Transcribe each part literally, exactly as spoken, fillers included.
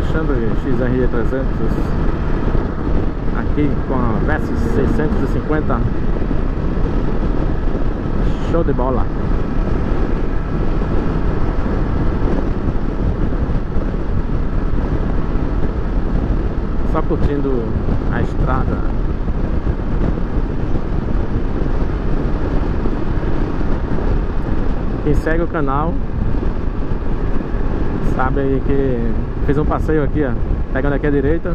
Alexandre X R E trezentos aqui com a VERSYS seiscentos e cinquenta. Show de bola. Só curtindo a estrada. Quem segue o canal sabe aí que fez um passeio aqui, ó, pegando aqui à direita,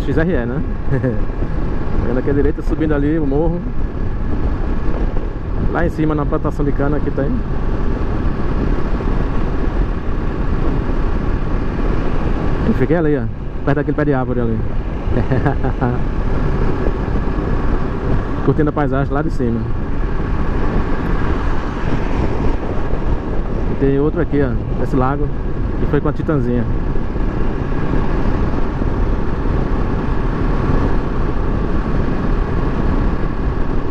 X R E, né? Pegando aqui à direita, subindo ali o morro, lá em cima na plantação de cana que tem. Eu fiquei ali, ó, perto daquele pé de árvore ali. Curtindo a paisagem lá de cima. Tem outro aqui, ó, esse lago, que foi com a Titanzinha.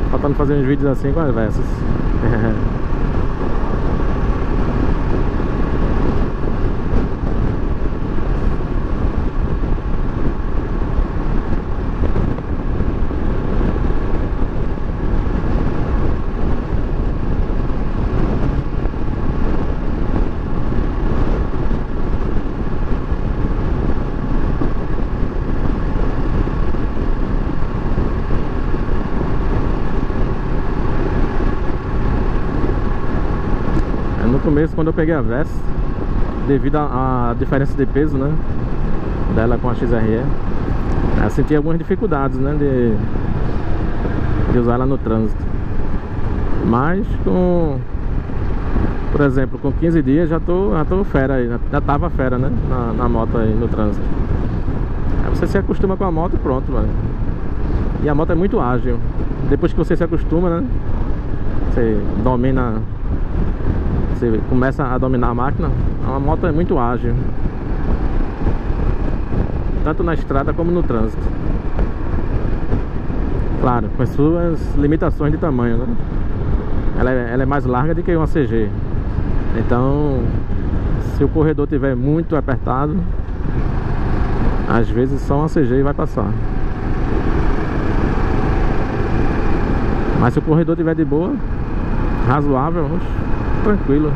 Faltando fazer uns vídeos assim com as VERSYS. No começo, quando eu peguei a VERSYS, devido à diferença de peso, né, dela com a X R E, eu senti algumas dificuldades, né, de, de usar ela no trânsito. Mas com, por exemplo, com quinze dias já tô, já tô fera, já, já tava fera, né, na, na moto aí, no trânsito. Aí você se acostuma com a moto e pronto, mano. E a moto é muito ágil. Depois que você se acostuma, né, você domina, você começa a dominar a máquina. A moto é muito ágil, tanto na estrada como no trânsito. Claro, com as suas limitações de tamanho, né? Ela é, ela é mais larga do que uma C G. Então, se o corredor estiver muito apertado, às vezes só uma C G vai passar. Mas se o corredor estiver de boa, razoável, tranquilo.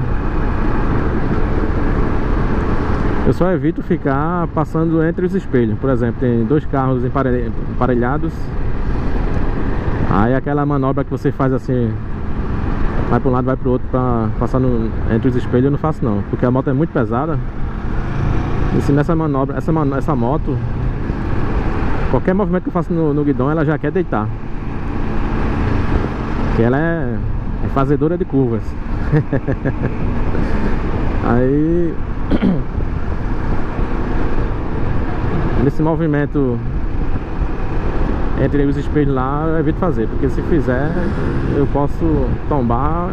Eu só evito ficar passando entre os espelhos. Por exemplo, tem dois carros emparelhados, aí aquela manobra que você faz assim, vai para um lado, vai para o outro, para passar no, entre os espelhos, eu não faço não, porque a moto é muito pesada. E se nessa manobra, essa, essa moto, qualquer movimento que eu faço no, no guidão, ela já quer deitar, porque ela é, é fazedora de curvas. Aí, nesse movimento entre os espelhos lá, eu evito fazer, porque se fizer eu posso tombar.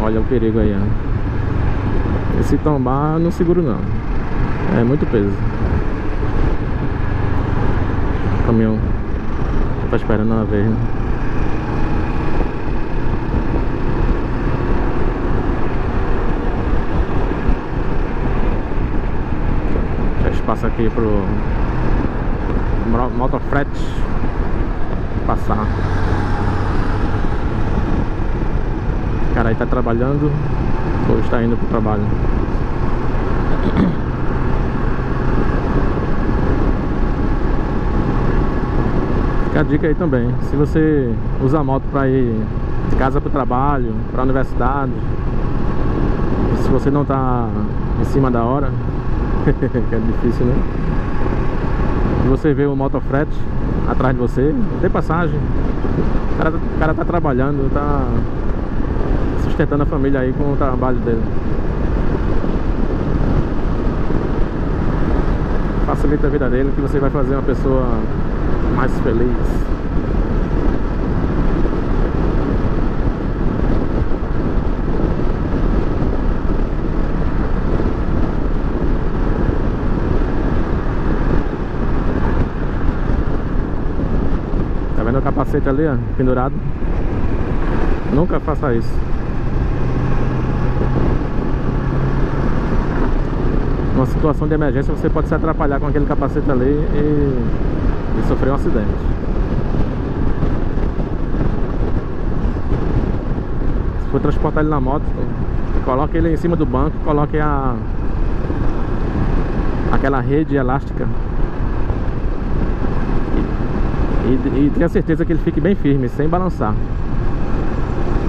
Olha o perigo aí, ó. E se tombar, não seguro não, é muito peso. O caminhão tá esperando uma vez, né? Passa aqui pro motofrete passar. O cara aí tá trabalhando ou está indo pro trabalho. Fica a dica aí também. Se você usa a moto para ir de casa pro trabalho, pra universidade, se você não tá em cima da hora, que é difícil, né? Você vê o motofrete atrás de você, tem passagem. O cara, o cara tá trabalhando, tá sustentando a família aí com o trabalho dele. Facilita a vida dele, que você vai fazer uma pessoa mais feliz. O capacete ali, ó, pendurado. Nunca faça isso. numa situação de emergência você pode se atrapalhar com aquele capacete ali e, e sofrer um acidente. Se for transportar ele na moto, coloque ele em cima do banco, coloque a aquela rede elástica e, e tenha certeza que ele fique bem firme, sem balançar.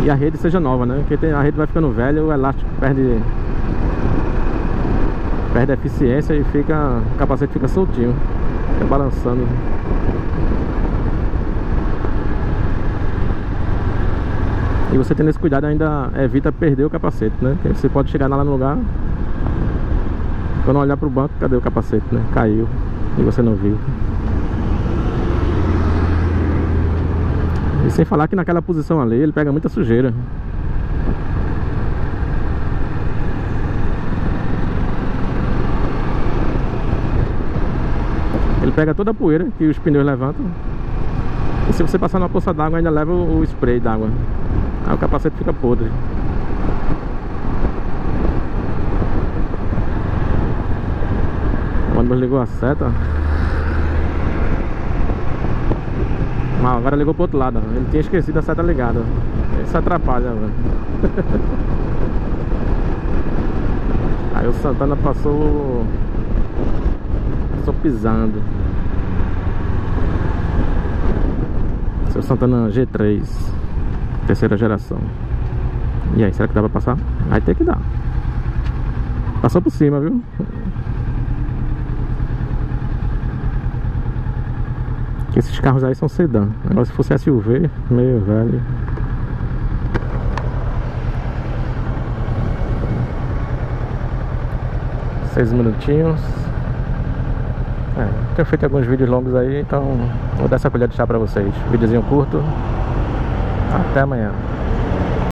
E a rede seja nova, né? Porque tem, a rede vai ficando velha, o elástico perde perde a eficiência e fica, o capacete fica soltinho, fica balançando. E você tendo esse cuidado ainda evita perder o capacete, né? Porque você pode chegar lá no lugar, quando olhar para o banco, cadê o capacete, né? Caiu e você não viu. E sem falar que naquela posição ali ele pega muita sujeira. Ele pega toda a poeira que os pneus levantam. E se você passar numa poça d'água ainda leva o spray d'água. Aí o capacete fica podre. O ônibus ligou a seta. Ah, agora ligou pro outro lado, ele tinha esquecido a seta ligada. Ele se atrapalha, velho. Aí o Santana passou Passou pisando. Seu Santana G três, terceira geração. E aí, será que dá pra passar? Aí tem que dar. Passou por cima, viu? Esses carros aí são sedã. Agora se fosse S U V, meio velho. Seis minutinhos. É, tenho feito alguns vídeos longos aí, então vou dar essa colher de chá pra vocês. Videozinho curto. Até amanhã.